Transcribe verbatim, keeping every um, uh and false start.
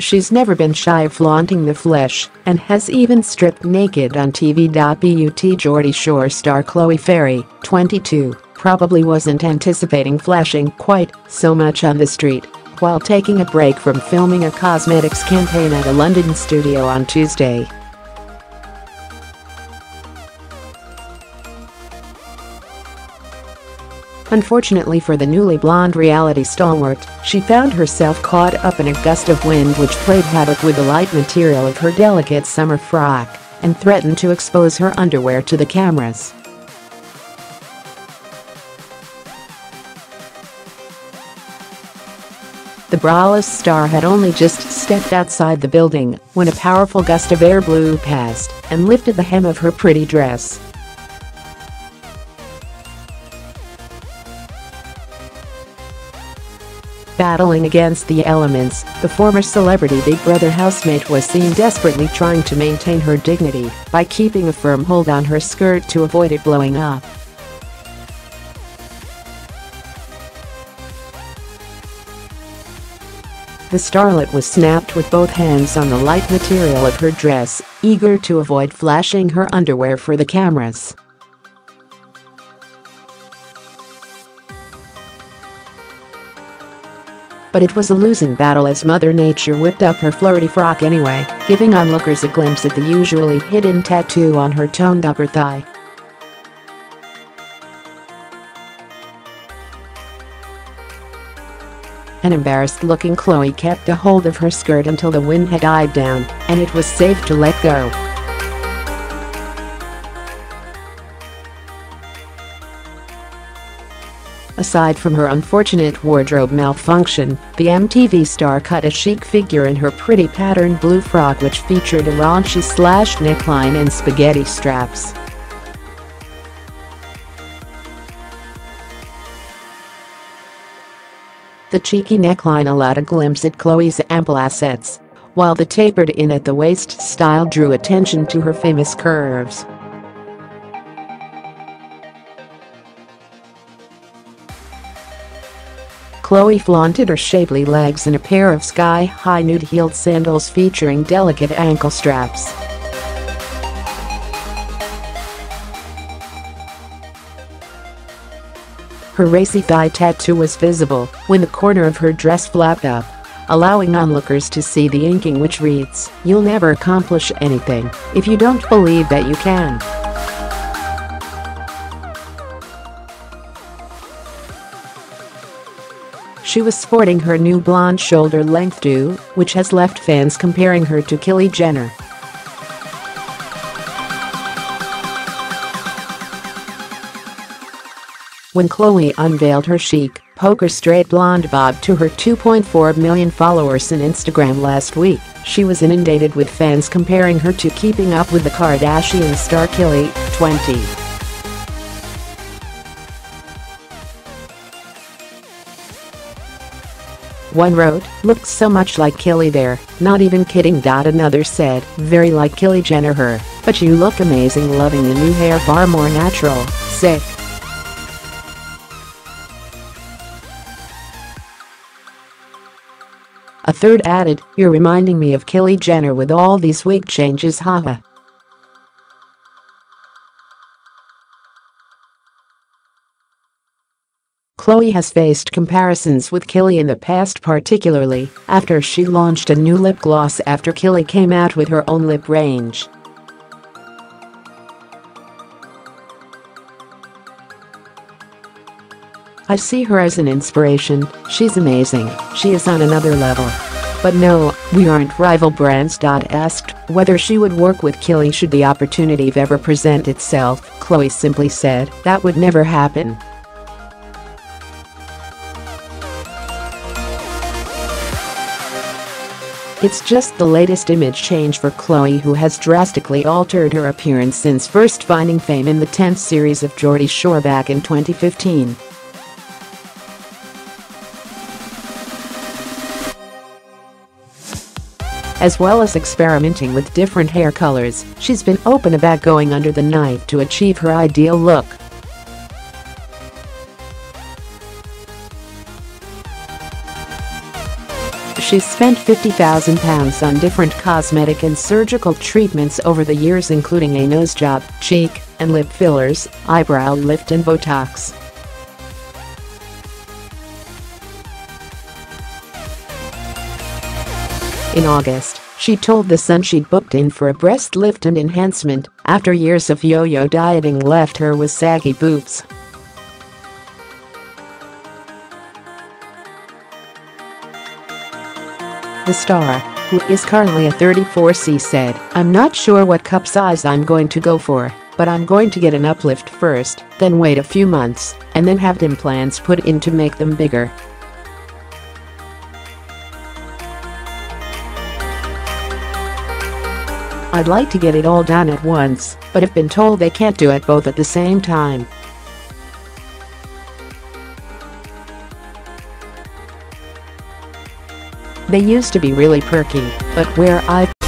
She's never been shy of flaunting the flesh and has even stripped naked on T V. But Geordie Shore star Chloe Ferry, twenty-two, probably wasn't anticipating flashing quite so much on the street while taking a break from filming a cosmetics campaign at a London studio on Tuesday. Unfortunately for the newly blonde reality stalwart, she found herself caught up in a gust of wind which played havoc with the light material of her delicate summer frock and threatened to expose her underwear to the cameras. The braless star had only just stepped outside the building when a powerful gust of air blew past and lifted the hem of her pretty dress. Battling against the elements, the former Celebrity Big Brother housemate was seen desperately trying to maintain her dignity by keeping a firm hold on her skirt to avoid it blowing up. The starlet was snapped with both hands on the light material of her dress, eager to avoid flashing her underwear for the cameras. But it was a losing battle as Mother Nature whipped up her flirty frock anyway, giving onlookers a glimpse at the usually hidden tattoo on her toned upper thigh. An embarrassed-looking Chloe kept a hold of her skirt until the wind had died down, and it was safe to let go. Aside from her unfortunate wardrobe malfunction, the M T V star cut a chic figure in her pretty patterned blue frock which featured a raunchy slashed neckline and spaghetti straps. The cheeky neckline allowed a glimpse at Chloe's ample assets, while the tapered in at the waist style drew attention to her famous curves. Chloe flaunted her shapely legs in a pair of sky-high nude-heeled sandals featuring delicate ankle straps. Her racy thigh tattoo was visible when the corner of her dress flapped up, allowing onlookers to see the inking which reads, "You'll never accomplish anything if you don't believe that you can." She was sporting her new blonde shoulder-length do, which has left fans comparing her to Kylie Jenner. When Chloe unveiled her chic, poker-straight blonde bob to her two point four million followers on Instagram last week, she was inundated with fans comparing her to Keeping Up with the Kardashian star Kylie, twenty. One wrote, "Looked so much like Kylie there, not even kidding." Another said, "Very like Kylie Jenner her, but you look amazing, loving the new hair, far more natural, sick." A third added, "You're reminding me of Kylie Jenner with all these wig changes, haha." Chloe has faced comparisons with Kylie in the past, particularly after she launched a new lip gloss after Kylie came out with her own lip range. "I see her as an inspiration. She's amazing. She is on another level. But no, we aren't rival brands." Asked whether she would work with Kylie should the opportunity ever present itself, Chloe simply said, "That would never happen." It's just the latest image change for Chloe, who has drastically altered her appearance since first finding fame in the tenth series of Geordie Shore back in twenty fifteen. As well as experimenting with different hair colors, she's been open about going under the knife to achieve her ideal look. she's spent fifty thousand pounds on different cosmetic and surgical treatments over the years, including a nose job, cheek and lip fillers, eyebrow lift and Botox. In August, she told The Sun she'd booked in for a breast lift and enhancement after years of yo-yo dieting left her with saggy boobs. The star, who is currently a thirty-four C, said, "I'm not sure what cup size I'm going to go for, but I'm going to get an uplift first, then wait a few months, and then have implants put in to make them bigger." "I'd like to get it all done at once, but have been told they can't do it both at the same time." "They used to be really perky, but where I've